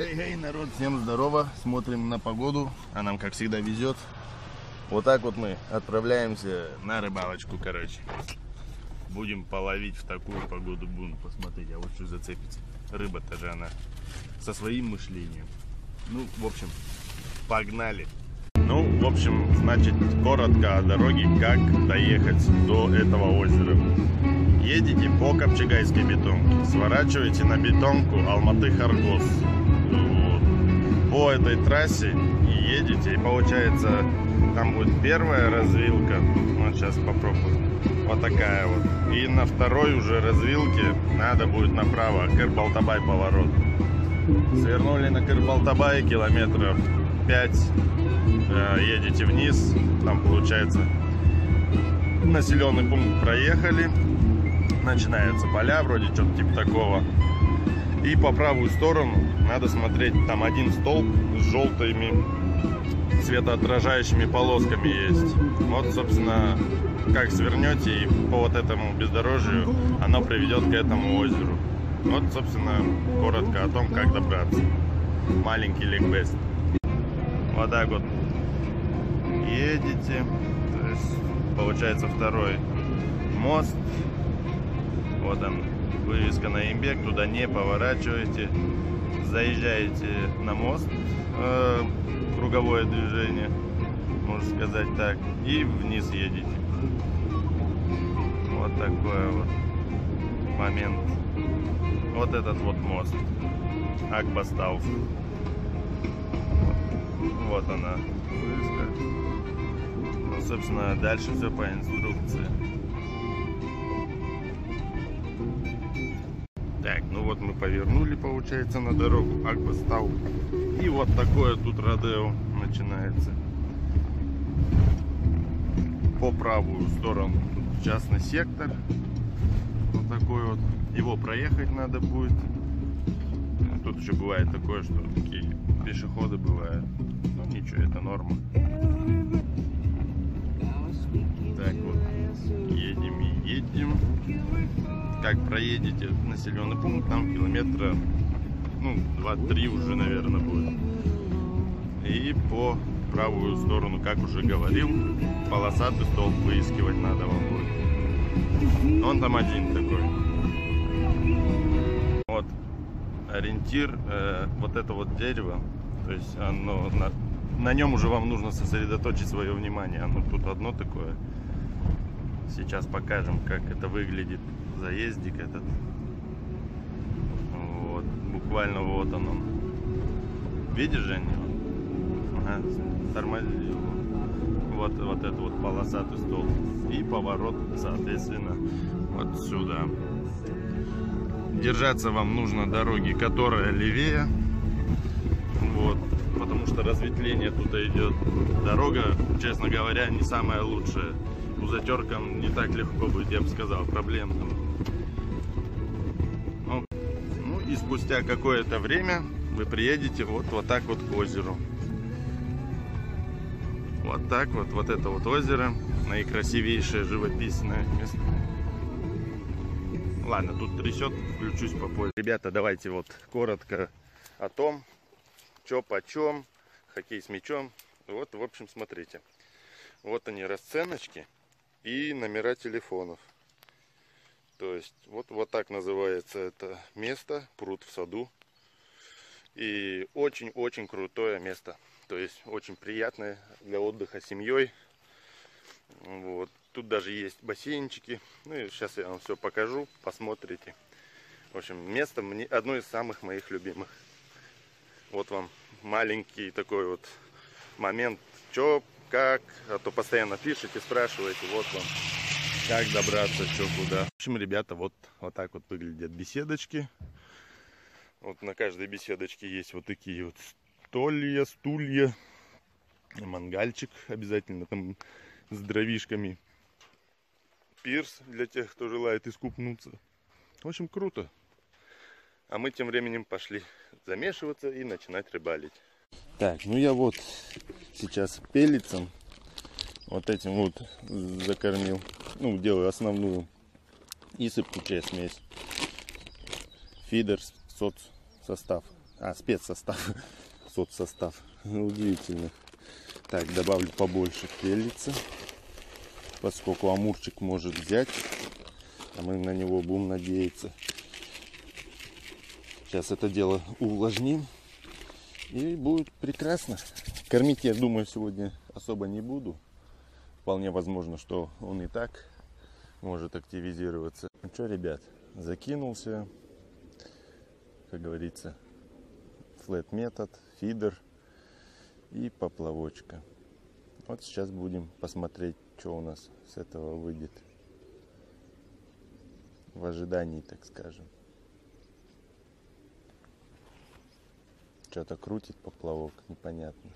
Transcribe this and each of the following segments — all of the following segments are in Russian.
Эй, народ, всем здорово, смотрим на погоду, а нам как всегда везет. Вот так вот мы отправляемся на рыбалочку, короче. Будем половить в такую погоду, будем посмотреть, а вот что зацепится. Рыба-то же она со своим мышлением. Ну, в общем, погнали. Ну, в общем, значит, коротко о дороге, как доехать до этого озера. Едете по Копчегайской бетонке, сворачиваете на бетонку Алматы-Харгос. По этой трассе и едете, и получается, там будет первая развилка, вот сейчас попробую, вот такая вот, и на второй уже развилке надо будет направо, Кырбалтобай поворот. Свернули на Кырбалтобай километров 5, едете вниз, там получается населенный пункт проехали, начинаются поля, вроде что-то типа такого. И по правую сторону надо смотреть, там один столб с желтыми светоотражающими полосками есть. Вот, собственно, как свернете, и по вот этому бездорожью оно приведет к этому озеру. Вот, собственно, коротко о том, как добраться. Маленький ликбез. Вот так вот едете, то есть получается второй мост. Вот он. Вывеска на имбек, туда не поворачиваете, заезжаете на мост, круговое движение, можно сказать так, и вниз едете. Вот такой вот момент. Вот этот вот мост, Акбастал. Вот она вывеска. Ну, собственно, дальше все по инструкции. Так, ну вот мы повернули, получается, на дорогу Акбастал. И вот такое тут родео начинается. По правую сторону тут частный сектор. Вот такой вот. Его проехать надо будет. Тут еще бывает такое, что такие пешеходы бывают. Но ничего, это норма. Так вот, едем и едем. Как проедете населенный пункт, там километра, ну, 2-3 уже, наверное, будет. И по правую сторону, как уже говорил, полосатый столб выискивать надо вам будет. Он там один такой. Вот ориентир, вот это вот дерево, то есть оно на нем уже вам нужно сосредоточить свое внимание. Оно тут одно такое. Сейчас покажем, как это выглядит. Заездик этот. Вот. Буквально вот он. Видишь, Женя? Ага. Тормози его. Вот этот вот полосатый столб. И поворот, соответственно, вот сюда. Держаться вам нужно дороги, которая левее. Вот. Потому что разветвление тут идет. Дорога, честно говоря, не самая лучшая. У затеркам не так легко будет, я бы сказал, проблемно. Ну и спустя какое-то время вы приедете вот так вот к озеру. Вот так вот, вот это вот озеро. Наикрасивейшее живописное место. Ладно, тут трясет, включусь попозже. Ребята, давайте вот коротко о том, что почем, хоккей с мячом. Вот, в общем, смотрите. Вот они, расценочки. И номера телефонов. То есть вот так называется это место. Пруд в саду. И очень-очень крутое место. То есть очень приятное для отдыха с семьей. Вот. Тут даже есть бассейнчики. Ну и сейчас я вам все покажу. Посмотрите. В общем, место одно из самых моих любимых. Вот вам маленький такой вот момент. Чё? Как, а то постоянно пишите, спрашиваете, вот вам, как добраться, что, куда. В общем, ребята, вот так вот выглядят беседочки. Вот на каждой беседочке есть вот такие вот столья, стулья, мангальчик обязательно там с дровишками, пирс для тех, кто желает искупнуться. В общем, круто. А мы тем временем пошли замешиваться и начинать рыбалить. Так, ну я вот сейчас пелицем вот этим вот закормил. Ну, делаю основную и сыпучая смесь. Фидер, соц состав. спецсостав, соцсостав. Удивительно. Так, добавлю побольше перца, поскольку амурчик может взять, а мы на него будем надеяться. Сейчас это дело увлажним, и будет прекрасно. Кормить, я думаю, сегодня особо не буду. Вполне возможно, что он и так может активизироваться. Ну что, ребят, закинулся, как говорится, флэт-метод, фидер и поплавочка. Вот сейчас будем посмотреть, что у нас с этого выйдет. В ожидании, так скажем. Что-то крутит поплавок, непонятно.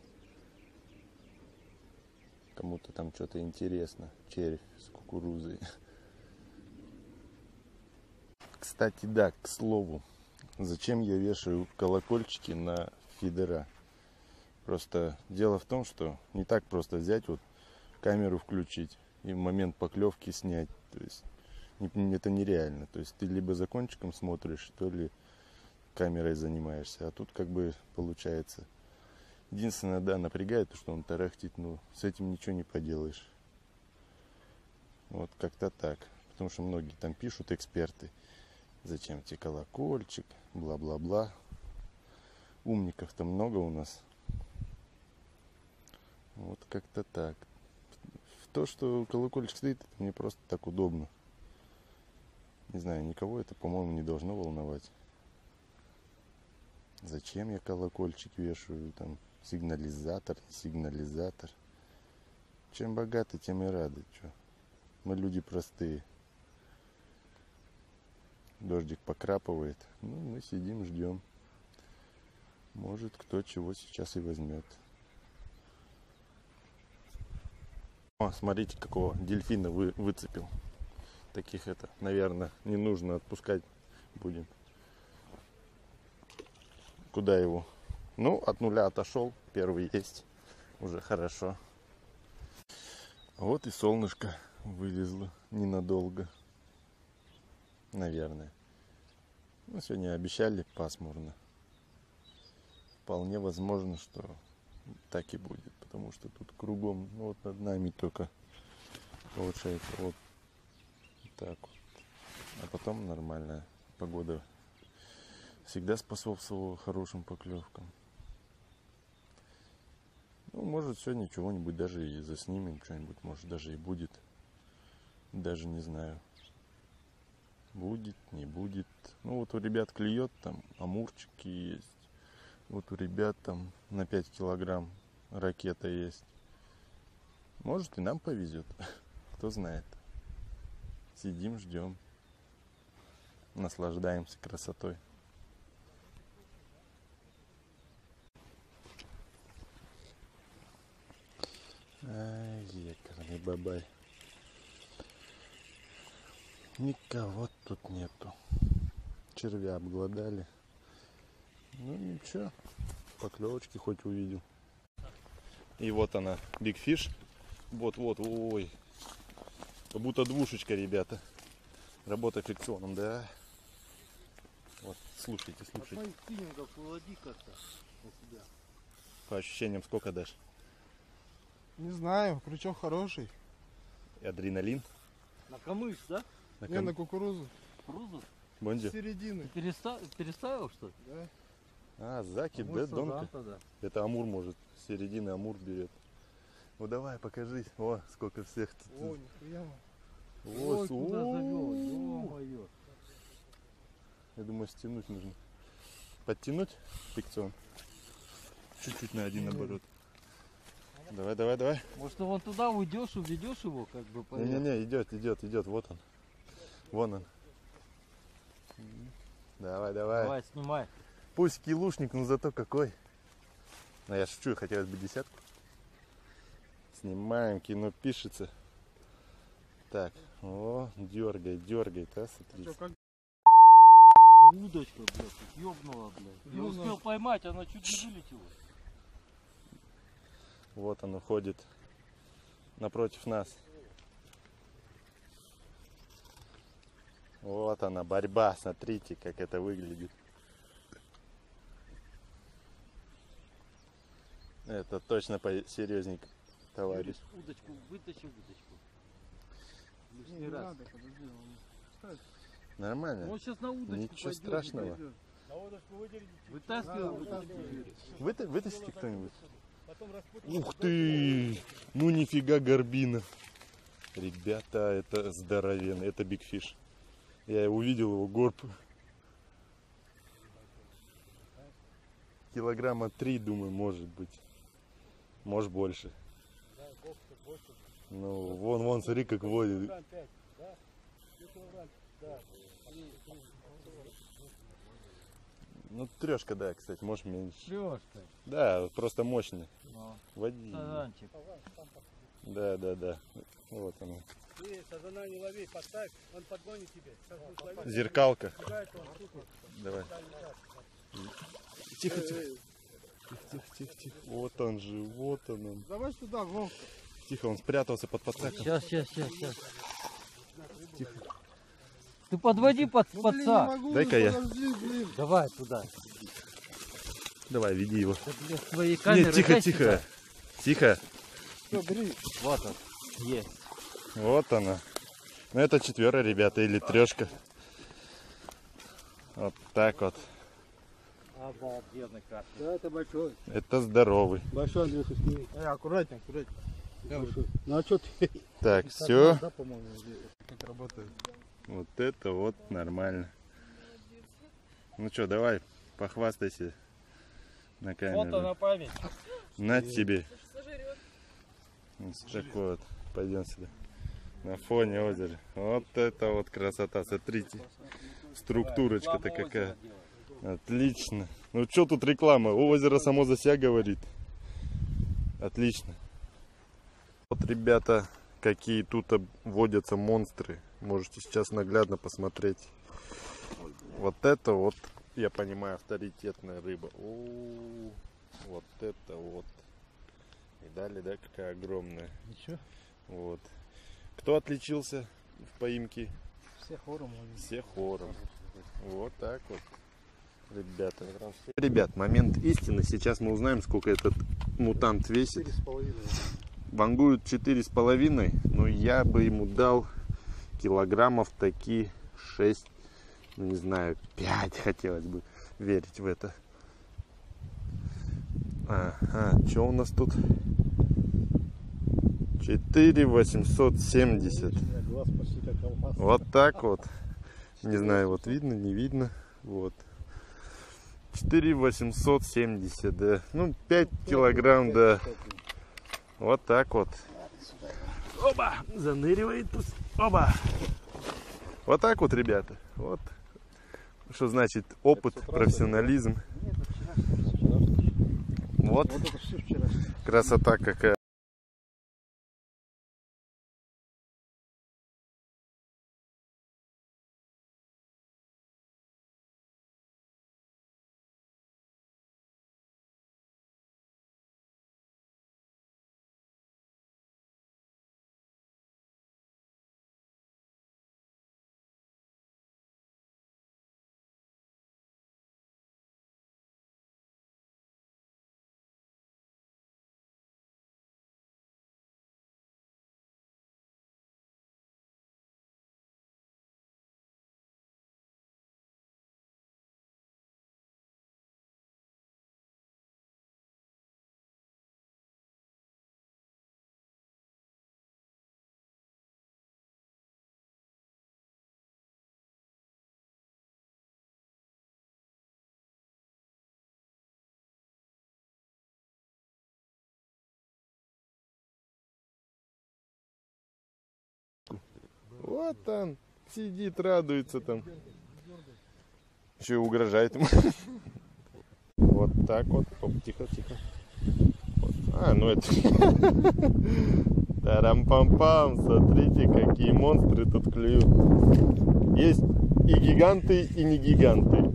Кому-то там что-то интересно. Червь с кукурузой. Кстати, да, к слову. Зачем я вешаю колокольчики на фидера? Просто дело в том, что не так просто взять, вот камеру включить и в момент поклевки снять. То есть это нереально. То есть ты либо за кончиком смотришь, то ли камерой занимаешься. А тут как бы получается. Единственное, да, напрягает, что он тарахтит, но с этим ничего не поделаешь. Вот как-то так. Потому что многие там пишут, эксперты, зачем тебе колокольчик, бла-бла-бла. Умников-то много у нас. Вот как-то так. То, что колокольчик стоит, это мне просто так удобно. Не знаю, никого это, по-моему, не должно волновать. Зачем я колокольчик вешаю, там сигнализатор, сигнализатор. Чем богаты, тем и рады. Чё? Мы люди простые. Дождик покрапывает. Ну, мы сидим, ждем. Может, кто чего сейчас и возьмет. О, смотрите, какого дельфина выцепил. Таких это, наверное, не нужно отпускать будем. Куда его? Ну, от нуля отошел. Первый есть. Уже хорошо. Вот и солнышко вылезло ненадолго. Наверное. Ну, сегодня обещали пасмурно. Вполне возможно, что так и будет. Потому что тут кругом, ну, вот над нами только получается вот так вот. А потом нормальная погода. Всегда способствовало хорошим поклевкам. Ну, может, сегодня чего-нибудь даже и заснимем, что-нибудь, может, даже и будет. Даже не знаю. Будет, не будет. Ну, вот у ребят клюет, там амурчики есть. Вот у ребят там на 5 килограмм ракета есть. Может, и нам повезет. Кто знает. Сидим, ждем. Наслаждаемся красотой. Ай, якорный бабай. Никого тут нету. Червя обглодали. Ну ничего, поклевочки хоть увидел. И вот она, бигфиш. Вот-вот, ой. Как будто двушечка, ребята. Работа фрикционом, да. Вот, слушайте, слушайте. По ощущениям, сколько дашь? Не знаю, крючок хороший. И адреналин? На камыш, да? На Не, на кукурузу. Кукурузу? Бонди. С середины. Ты переставил, что ли? Да. А, закид, амур, да, донка? Да. Это амур, может, с середины амур берет. Ну давай, покажись. О, сколько всех тут. О, нихуя. Ой, куда завел? Ё-моё. Я думаю, стянуть нужно. Подтянуть фрикцион? Чуть-чуть на один оборот. Давай, давай, давай. Может, вон туда уйдешь, уведешь его, как бы. Не-не-не, идет, идет, идет. Вот он. Вон он. Давай, давай. Давай, снимай. Пусть килушник, но зато какой. А я шучу, хотелось бы десятку. Снимаем, кино пишется. Так, о, дергает, дергает, а, смотрите. Удочка, блядь, ёбнула, блядь. Я успел поймать, она чуть не вылетела. Вот он уходит напротив нас. Вот она борьба, смотрите, как это выглядит. Это точно серьезник, товарищ. Удочку, вытащи удочку. Не надо, подожди, он... Нормально. Он сейчас на удочку ничего пойдет, страшного. Пойдет. На удочку выдерните. Вытаскивай. Вытащите кто-нибудь. Ух ты! Ну нифига горбина. Ребята, это здоровенно. Это бигфиш. Я увидел его горб. Килограмма 3, думаю, может быть. Может больше. Да, больше. Ну, вон, смотри, как водит. Ну, трешка, да, кстати, может меньше. Трешка? Да, просто мощный. Води. Да. Вот она. Ты сазана не лови, поставь, он подгонит тебе. Зеркалка. Давай. Тихо. Вот он. Давай сюда, волк. Тихо, он спрятался под подсаком. Сейчас. Тихо. Ты подводи подсак. Дай-ка я. Давай туда. Давай, веди его. Нет, тихо. Тихо. Вот он. Есть. Вот она. Ну это четверо, ребята, или трешка. Вот так вот. Обалденный карп. Да, это большой. Это здоровый. Большой, Андрюха, сними. Аккуратнее. Ну а что ты? Так, все. Как работает. Вот это вот нормально. Ну что, давай, похвастайся на камеру. Вот она память. На тебе. Вот такой вот. Пойдем сюда. На фоне озера. Вот это вот красота. Смотрите. Структурочка-то какая. Отлично. Ну что тут реклама? Озеро само за себя говорит. Отлично. Вот, ребята, какие тут водятся монстры. Можете сейчас наглядно посмотреть. Вот это вот, я понимаю, авторитетная рыба. О-о-о. Вот это вот. Видали, да, какая огромная. Ничего. Вот. Кто отличился в поимке? Все хором. Все хором. Вот так вот. Ребята, момент истины. Сейчас мы узнаем, сколько этот мутант весит. 4,5. Вангуют 4,5, но я бы ему дал килограммов такие 6, ну не знаю, 5, хотелось бы верить в это. Ага, что у нас тут? 4,870. Вот так вот. Не знаю, вот видно, не видно. Вот. 4,870, да. Ну, 5 килограмм, да. Вот так вот. Оба! Заныривает. Оба! Вот так вот, ребята. Вот. Что значит опыт, профессионализм. Вот. Красота какая. Вот он сидит, радуется там. Еще и угрожает ему. Вот так вот. Тихо. Ну это... Тарам-пам-пам. Смотрите, какие монстры тут клюют. Есть и гиганты, и не гиганты.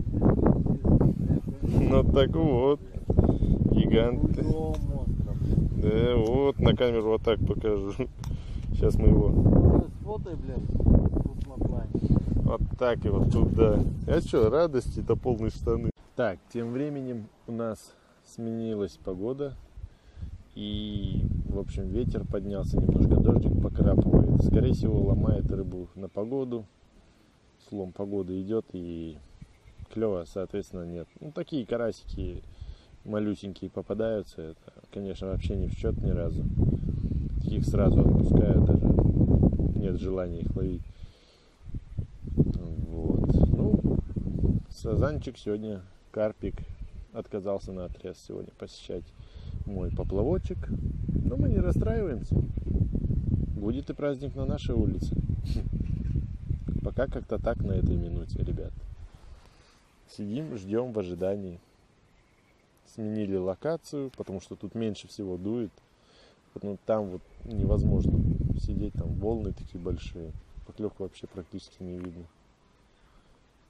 Ну так вот. Гиганты. Да, вот на камеру вот так покажу. Сейчас мы его... Вот так и вот туда. А что, радости-то полные штаны. Так, тем временем у нас сменилась погода. и, в общем, ветер поднялся, немножко дождик покрапывает. Скорее всего, ломает рыбу на погоду, слом погоды идет, и клева, соответственно, нет. Ну, такие карасики малюсенькие попадаются, это, конечно, вообще не в счет ни разу. Таких сразу отпускают, даже нет желания их ловить. Вот. Ну, сазанчик сегодня, карпик, отказался на отрез сегодня посещать мой поплавочек. Но мы не расстраиваемся. Будет и праздник на нашей улице. Пока как-то так на этой минуте, ребят. Сидим, ждем в ожидании. Сменили локацию, потому что тут меньше всего дует. Ну, там вот невозможно сидеть, там волны такие большие. Поклевку вообще практически не видно.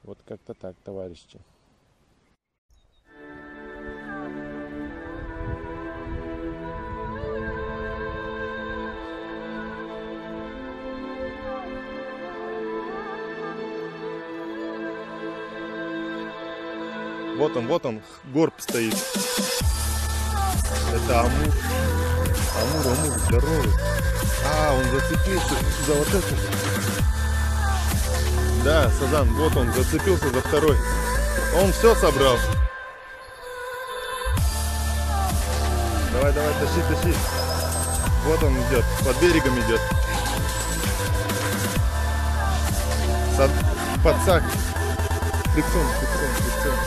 Вот как-то так, товарищи. Вот он, горб стоит. Это амур. Амур, амур, здоровый. А, он зацепился за вот это. Да, сазан, вот он, зацепился за второй. Он все собрал. Давай, давай, тащи, тащи. Вот он идет, под берегом идет. Подсак. Фрикцион, фрикцион, фрикцион.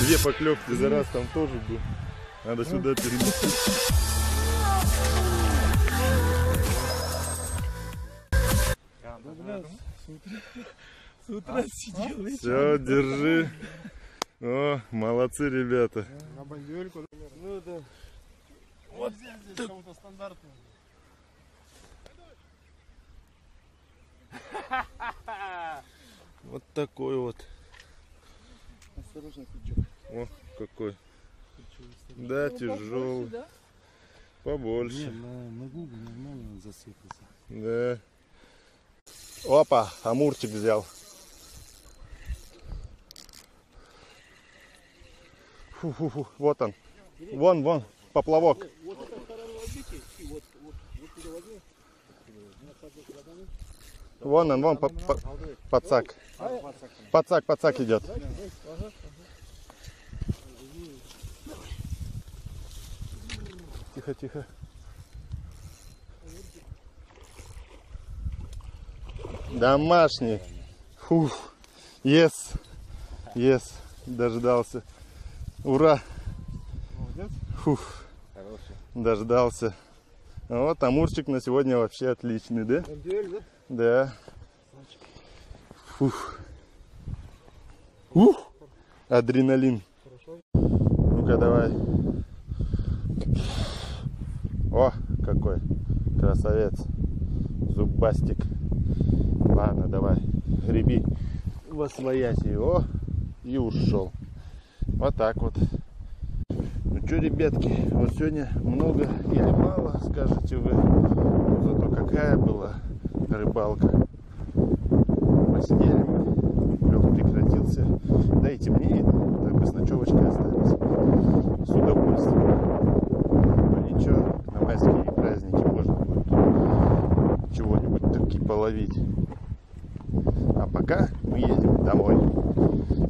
Две поклевки за раз там тоже был. Надо сюда перенести. С утра сидел. Все, держи. О, молодцы, ребята. На бандюрьку. Ну да. Вот здесь кому-то стандартно. Вот такой вот. Осторожно, крючок. О, какой. Да, тяжелый. Побольше. На губы нормально он засыпался. Да. Опа, амурчик взял. Фу-фу-фу, вот он. Вон, вон, поплавок. Вон он, вон, подсак. Подсак, подсак идет. Тихо, тихо. Домашний. Фух. Ес. Ес. Дождался. Ура. Фух. Дождался. Вот амурчик на сегодня вообще отличный, да? Да. Фух. Ух. Адреналин. Ну-ка, давай. О, какой красавец. Зубастик. Ладно, давай, греби восвоясь его. И ушел. Вот так вот. Ну что, ребятки, вот сегодня много или мало, скажете вы. Но зато какая была рыбалка. Посидели мы, клев прекратился. Да и темнеет, так бы с ночевочкой остались. С удовольствием. Но ничего, на майские праздники можно будет чего-нибудь таки половить. А пока мы едем домой.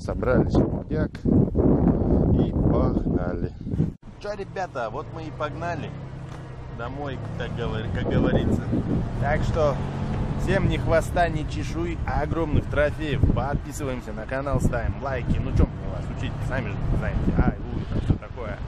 Собрали шампуряк и погнали. Что, ребята, вот мы и погнали домой, как говорится. Так что всем ни хвоста, ни чешуй, а огромных трофеев. Подписываемся на канал, ставим лайки. Ну, чем у вас учить, сами же знаете. Ай, луи, там все такое.